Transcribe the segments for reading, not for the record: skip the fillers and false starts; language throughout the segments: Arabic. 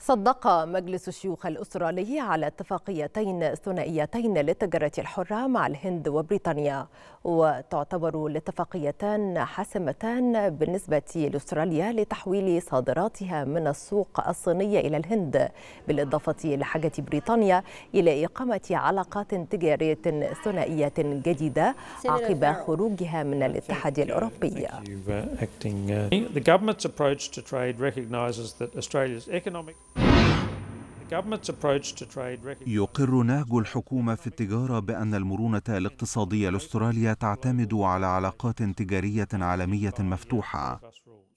صدق مجلس الشيوخ الأسترالي على اتفاقيتين ثنائيتين للتجارة الحرة مع الهند وبريطانيا، وتعتبر الاتفاقيتان حاسمتان بالنسبة لأستراليا لتحويل صادراتها من السوق الصينية إلى الهند، بالإضافة لحاجة بريطانيا إلى إقامة علاقات تجارية ثنائية جديدة عقب خروجها من الاتحاد الأوروبي. يقر نهج الحكومة في التجارة بأن المرونة الاقتصادية لأستراليا تعتمد على علاقات تجارية عالمية مفتوحة.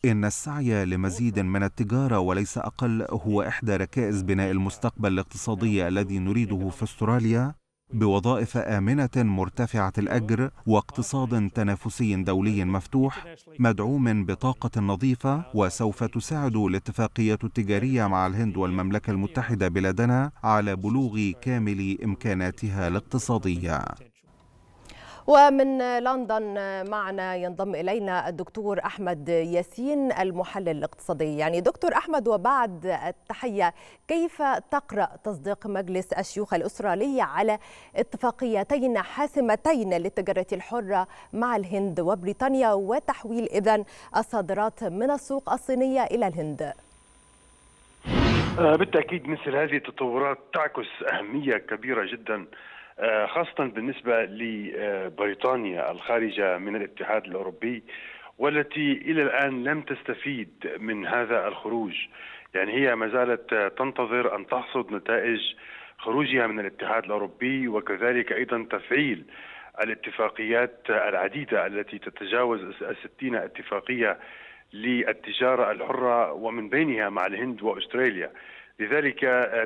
إن السعي لمزيد من التجارة وليس أقل هو إحدى ركائز بناء المستقبل الاقتصادي الذي نريده في أستراليا، بوظائف آمنة مرتفعة الأجر واقتصاد تنافسي دولي مفتوح مدعوم بطاقة نظيفة. وسوف تساعد الاتفاقيات التجارية مع الهند والمملكة المتحدة بلادنا على بلوغ كامل إمكاناتها الاقتصادية. ومن لندن معنا ينضم إلينا الدكتور أحمد ياسين المحلل الاقتصادي. يعني دكتور أحمد، وبعد التحية، كيف تقرأ تصديق مجلس الشيوخ الأسترالي على اتفاقيتين حاسمتين للتجارة الحرة مع الهند وبريطانيا وتحويل إذن الصادرات من السوق الصينية إلى الهند؟ بالتأكيد مثل هذه التطورات تعكس أهمية كبيرة جداً، خاصة بالنسبة لبريطانيا الخارجة من الاتحاد الأوروبي، والتي إلى الآن لم تستفيد من هذا الخروج. يعني هي ما زالت تنتظر أن تحصد نتائج خروجها من الاتحاد الأوروبي، وكذلك أيضا تفعيل الاتفاقيات العديدة التي تتجاوز 60 اتفاقية للتجارة الحرة، ومن بينها مع الهند وأستراليا. لذلك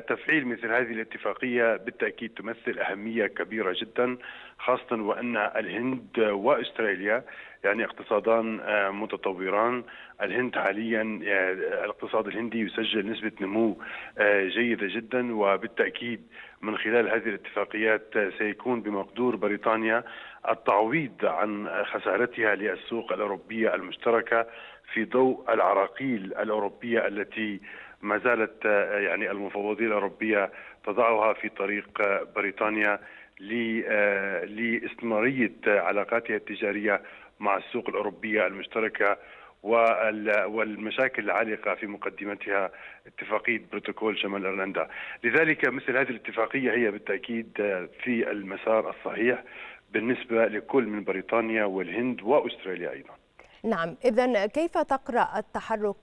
تفعيل مثل هذه الاتفاقية بالتأكيد تمثل أهمية كبيرة جدا، خاصة وأن الهند وأستراليا يعني اقتصادان متطوران. الهند حاليا الاقتصاد الهندي يسجل نسبة نمو جيدة جدا، وبالتأكيد من خلال هذه الاتفاقيات سيكون بمقدور بريطانيا التعويض عن خسارتها للسوق الأوروبية المشتركة في ضوء العراقيل الأوروبية التي ما زالت يعني المفوضية الأوروبية تضعها في طريق بريطانيا لاستمرارية علاقاتها التجارية مع السوق الأوروبية المشتركة، والمشاكل العالقة في مقدمتها اتفاقية بروتوكول شمال إيرلندا. لذلك مثل هذه الاتفاقية هي بالتأكيد في المسار الصحيح بالنسبة لكل من بريطانيا والهند وأستراليا أيضا. نعم، إذن كيف تقرأ التحرك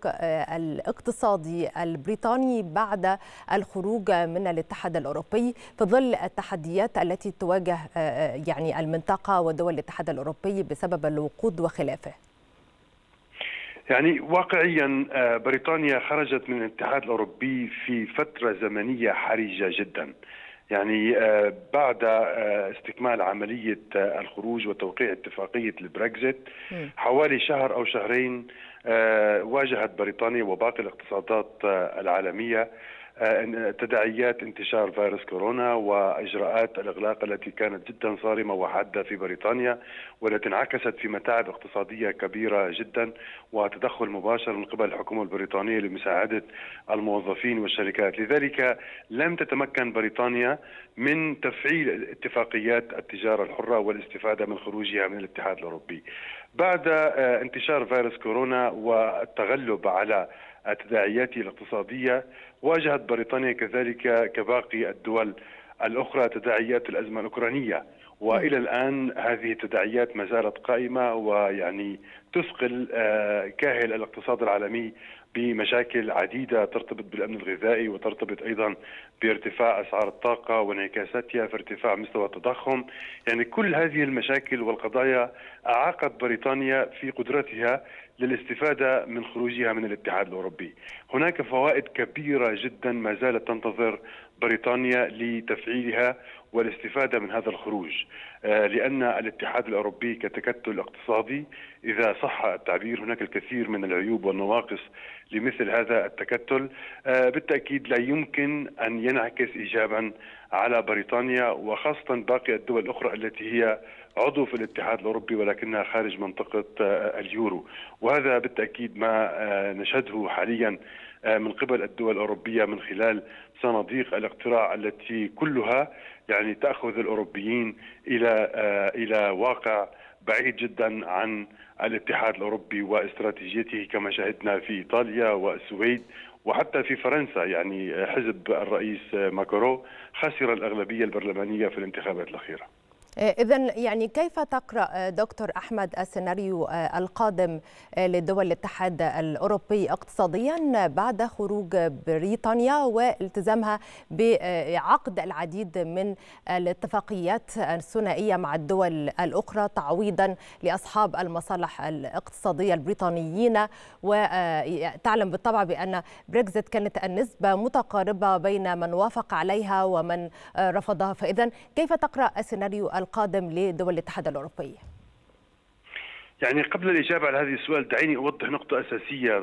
الاقتصادي البريطاني بعد الخروج من الاتحاد الأوروبي في ظل التحديات التي تواجه يعني المنطقة ودول الاتحاد الأوروبي بسبب الوقود وخلافه؟ يعني واقعيا بريطانيا خرجت من الاتحاد الأوروبي في فترة زمنية حرجة جدا، يعني بعد استكمال عملية الخروج وتوقيع اتفاقية البريكزيت حوالي شهر أو شهرين، واجهت بريطانيا وباقي الاقتصادات العالمية تداعيات انتشار فيروس كورونا وإجراءات الإغلاق التي كانت جدا صارمة وحادة في بريطانيا، والتي انعكست في متاعب اقتصادية كبيرة جدا، وتدخل مباشر من قبل الحكومة البريطانية لمساعدة الموظفين والشركات. لذلك لم تتمكن بريطانيا من تفعيل اتفاقيات التجارة الحرة والاستفادة من خروجها من الاتحاد الأوروبي. بعد انتشار فيروس كورونا والتغلب على التداعيات الاقتصادية، واجهت بريطانيا كذلك كباقي الدول الأخرى تداعيات الأزمة الأوكرانية، وإلى الآن هذه التداعيات ما زالت قائمة، ويعني تثقل كاهل الاقتصاد العالمي بمشاكل عديدة ترتبط بالأمن الغذائي، وترتبط أيضا بارتفاع أسعار الطاقة وانعكاساتها في ارتفاع مستوى التضخم. يعني كل هذه المشاكل والقضايا أعاقت بريطانيا في قدرتها للاستفادة من خروجها من الاتحاد الأوروبي. هناك فوائد كبيرة جدا ما زالت تنتظر بريطانيا لتفعيلها والاستفادة من هذا الخروج، لأن الاتحاد الأوروبي كتكتل اقتصادي إذا صح التعبير، هناك الكثير من العيوب والنواقص لمثل هذا التكتل، بالتأكيد لا يمكن أن ينعكس إيجابا على بريطانيا، وخاصة باقي الدول الأخرى التي هي عضو في الاتحاد الأوروبي ولكنها خارج منطقة اليورو. وهذا بالتأكيد ما نشهده حاليا من قبل الدول الأوروبية من خلال صناديق الاقتراع التي كلها يعني تأخذ الأوروبيين إلى واقع بعيد جدا عن الاتحاد الأوروبي واستراتيجيته، كما شاهدنا في إيطاليا والسويد وحتى في فرنسا. يعني حزب الرئيس ماكرون خسر الأغلبية البرلمانية في الانتخابات الأخيرة. إذن يعني كيف تقرأ دكتور أحمد السيناريو القادم لدول الاتحاد الأوروبي اقتصاديا بعد خروج بريطانيا والتزامها بعقد العديد من الاتفاقيات الثنائية مع الدول الأخرى تعويضا لأصحاب المصالح الاقتصادية البريطانيين؟ وتعلم بالطبع بأن بريكزيت كانت النسبة متقاربة بين من وافق عليها ومن رفضها، فإذن كيف تقرأ السيناريو القادم لدول الاتحاد الأوروبي؟ يعني قبل الإجابة على هذه السؤال دعيني أوضح نقطة أساسية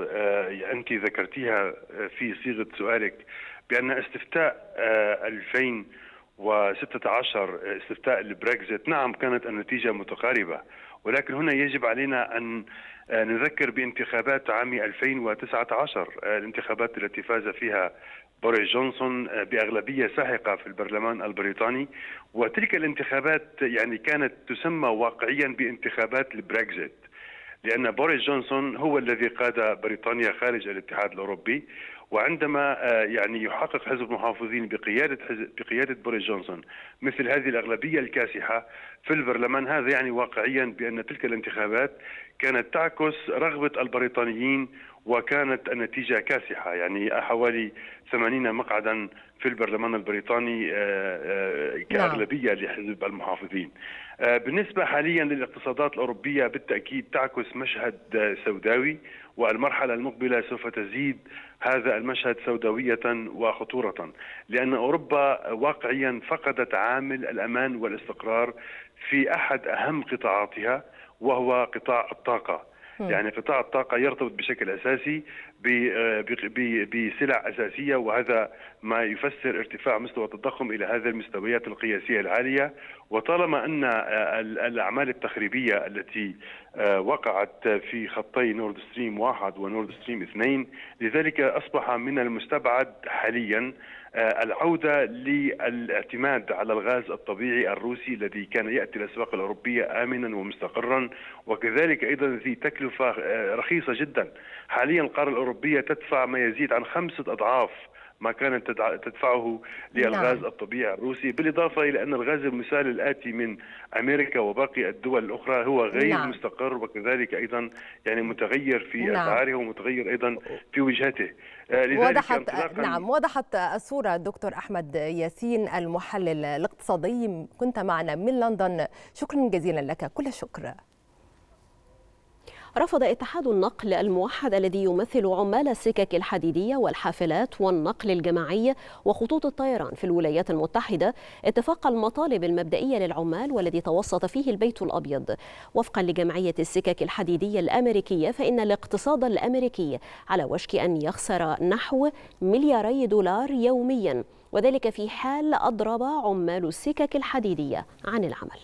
أنت ذكرتيها في صيغة سؤالك، بأن استفتاء 2016 استفتاء البريكزيت نعم كانت النتيجة متقاربة، ولكن هنا يجب علينا أن نذكر بانتخابات عام 2019، الانتخابات التي فاز فيها بوريس جونسون بأغلبية ساحقة في البرلمان البريطاني. وتلك الانتخابات يعني كانت تسمى واقعيا بانتخابات البريكزيت، لأن بوريس جونسون هو الذي قاد بريطانيا خارج الاتحاد الأوروبي. وعندما يعني يحقق حزب المحافظين بقيادة بوريس جونسون مثل هذه الأغلبية الكاسحة في البرلمان، هذا يعني واقعيا بأن تلك الانتخابات كانت تعكس رغبة البريطانيين وكانت النتيجة كاسحة. يعني حوالي 80 مقعدا في البرلمان البريطاني كأغلبية لحزب المحافظين. بالنسبة حاليا للاقتصادات الأوروبية بالتأكيد تعكس مشهد سوداوي، والمرحلة المقبلة سوف تزيد هذا المشهد سوداوية وخطورة، لأن أوروبا واقعيا فقدت عامل الأمان والاستقرار في أحد أهم قطاعاتها وهو قطاع الطاقة. يعني قطاع الطاقة يرتبط بشكل أساسي بسلع أساسية، وهذا ما يفسر ارتفاع مستوى التضخم إلى هذه المستويات القياسية العالية. وطالما أن الأعمال التخريبية التي وقعت في خطي نورد ستريم 1 ونورد ستريم 2، لذلك أصبح من المستبعد حاليا العودة للاعتماد على الغاز الطبيعي الروسي الذي كان يأتي الأسواق الأوروبية آمنا ومستقرا، وكذلك أيضا في تكلفة رخيصة جدا. حاليا القارة الأوروبية تدفع ما يزيد عن 5 أضعاف ما كانت تدفعه للغاز الطبيعي الروسي، بالإضافة إلى أن الغاز المسال الآتي من أمريكا وباقي الدول الأخرى هو غير مستقر، وكذلك أيضا يعني متغير في أسعاره ومتغير أيضا في وجهته. وضحت الصورة دكتور أحمد ياسين المحلل الاقتصادي، كنت معنا من لندن، شكرا جزيلا لك. كل الشكر. رفض اتحاد النقل الموحد الذي يمثل عمال السكك الحديدية والحافلات والنقل الجماعي وخطوط الطيران في الولايات المتحدة اتفاق المطالب المبدئية للعمال والذي توسط فيه البيت الأبيض. وفقا لجمعية السكك الحديدية الأمريكية، فإن الاقتصاد الأمريكي على وشك أن يخسر نحو $2 مليار يوميا، وذلك في حال أضرب عمال السكك الحديدية عن العمل.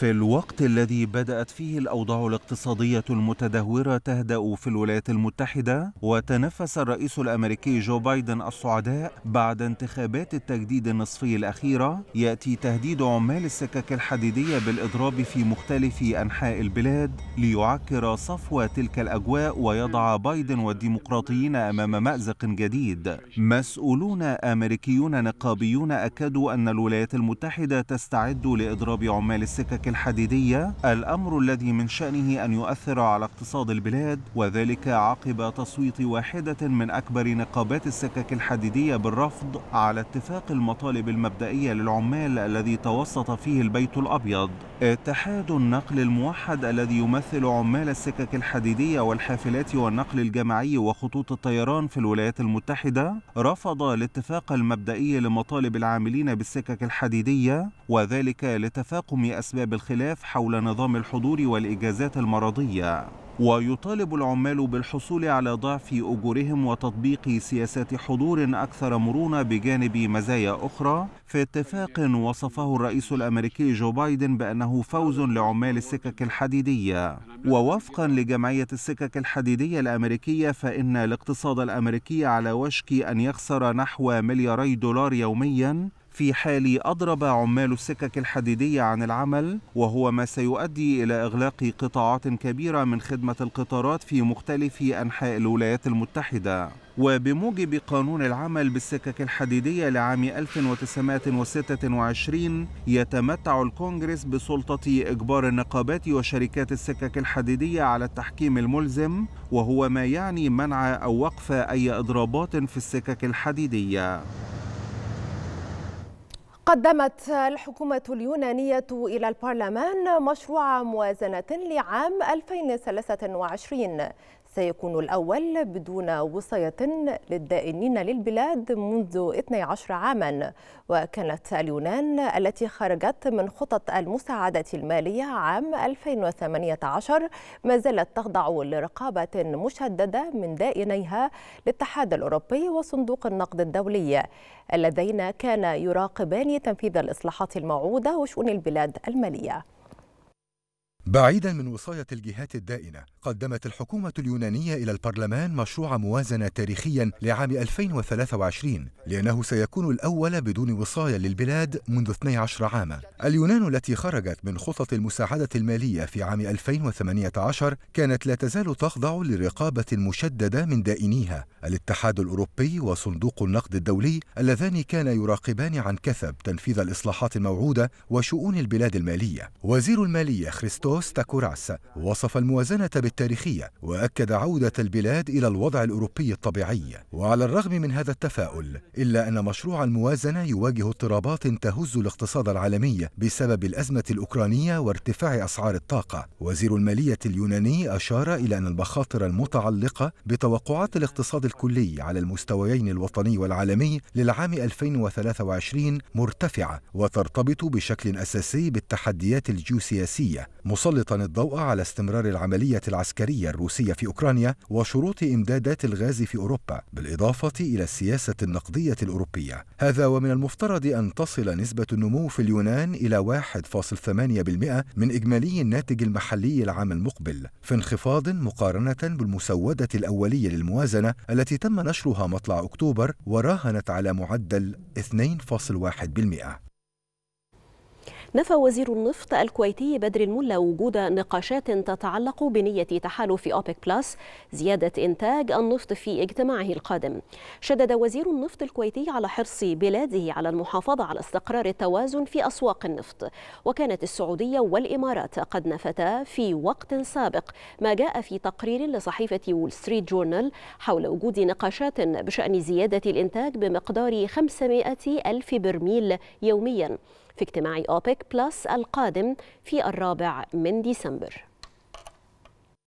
في الوقت الذي بدأت فيه الأوضاع الاقتصادية المتدهورة تهدأ في الولايات المتحدة، وتنفس الرئيس الأمريكي جو بايدن الصعداء بعد انتخابات التجديد النصفي الأخيرة، يأتي تهديد عمال السكك الحديدية بالإضراب في مختلف أنحاء البلاد ليعكر صفو تلك الأجواء ويضع بايدن والديمقراطيين أمام مأزق جديد. مسؤولون أمريكيون نقابيون أكدوا أن الولايات المتحدة تستعد لإضراب عمال السكك الحديدية، الأمر الذي من شأنه أن يؤثر على اقتصاد البلاد، وذلك عقب تصويت واحدة من أكبر نقابات السكك الحديدية بالرفض على اتفاق المطالب المبدئية للعمال الذي توسط فيه البيت الأبيض. اتحاد النقل الموحد الذي يمثل عمال السكك الحديدية والحافلات والنقل الجماعي وخطوط الطيران في الولايات المتحدة رفض الاتفاق المبدئي لمطالب العاملين بالسكك الحديدية، وذلك لتفاقم أسباب الخلاف حول نظام الحضور والإجازات المرضية. ويطالب العمال بالحصول على ضعف أجورهم وتطبيق سياسات حضور أكثر مرونة بجانب مزايا أخرى، في اتفاق وصفه الرئيس الأمريكي جو بايدن بأنه فوز لعمال السكك الحديدية. ووفقا لجمعية السكك الحديدية الأمريكية، فإن الاقتصاد الأمريكي على وشك أن يخسر نحو $2 مليار يوميا في حال أضرب عمال السكك الحديدية عن العمل، وهو ما سيؤدي إلى إغلاق قطاعات كبيرة من خدمة القطارات في مختلف أنحاء الولايات المتحدة. وبموجب قانون العمل بالسكك الحديدية لعام 1926، يتمتع الكونغرس بسلطة إجبار النقابات وشركات السكك الحديدية على التحكيم الملزم، وهو ما يعني منع أو وقف أي إضرابات في السكك الحديدية. قدمت الحكومة اليونانية إلى البرلمان مشروع موازنة لعام 2023، سيكون الأول بدون وصية للدائنين للبلاد منذ 12 عاما. وكانت اليونان التي خرجت من خطط المساعدات المالية عام 2018 ما زالت تخضع لرقابة مشددة من دائنيها للاتحاد الأوروبي وصندوق النقد الدولي اللذين كانا يراقبان تنفيذ الإصلاحات الموعودة وشؤون البلاد المالية. بعيدا من وصاية الجهات الدائنة، قدمت الحكومة اليونانية إلى البرلمان مشروع موازنة تاريخيا لعام 2023، لأنه سيكون الأول بدون وصاية للبلاد منذ 12 عاما. اليونان التي خرجت من خطط المساعدة المالية في عام 2018 كانت لا تزال تخضع لرقابة مشددة من دائنيها الاتحاد الأوروبي وصندوق النقد الدولي اللذان كانا يراقبان عن كثب تنفيذ الإصلاحات الموعودة وشؤون البلاد المالية. وزير المالية خريستوس كوستاكوراس وصف الموازنة بالتاريخية، وأكد عودة البلاد إلى الوضع الأوروبي الطبيعي. وعلى الرغم من هذا التفاؤل، إلا أن مشروع الموازنة يواجه اضطرابات تهز الاقتصاد العالمي بسبب الأزمة الأوكرانية وارتفاع أسعار الطاقة. وزير المالية اليوناني أشار إلى أن المخاطر المتعلقة بتوقعات الاقتصاد الكلي على المستويين الوطني والعالمي للعام 2023 مرتفعة، وترتبط بشكل أساسي بالتحديات الجيوسياسية، مسلطاً الضوء على استمرار العملية العسكرية الروسية في أوكرانيا وشروط إمدادات الغاز في أوروبا، بالإضافة إلى السياسة النقدية الأوروبية. هذا ومن المفترض أن تصل نسبة النمو في اليونان إلى 1.8% من إجمالي الناتج المحلي العام المقبل، في انخفاض مقارنة بالمسودة الأولية للموازنة التي تم نشرها مطلع أكتوبر وراهنت على معدل 2.1%. نفى وزير النفط الكويتي بدر الملا وجود نقاشات تتعلق بنية تحالف أوبك بلس زيادة إنتاج النفط في اجتماعه القادم. شدد وزير النفط الكويتي على حرص بلاده على المحافظة على استقرار التوازن في أسواق النفط، وكانت السعودية والإمارات قد نفتا في وقت سابق ما جاء في تقرير لصحيفة وول ستريت جورنال حول وجود نقاشات بشأن زيادة الإنتاج بمقدار 500 ألف برميل يومياً في اجتماع أوبك بلس القادم في 4 من ديسمبر.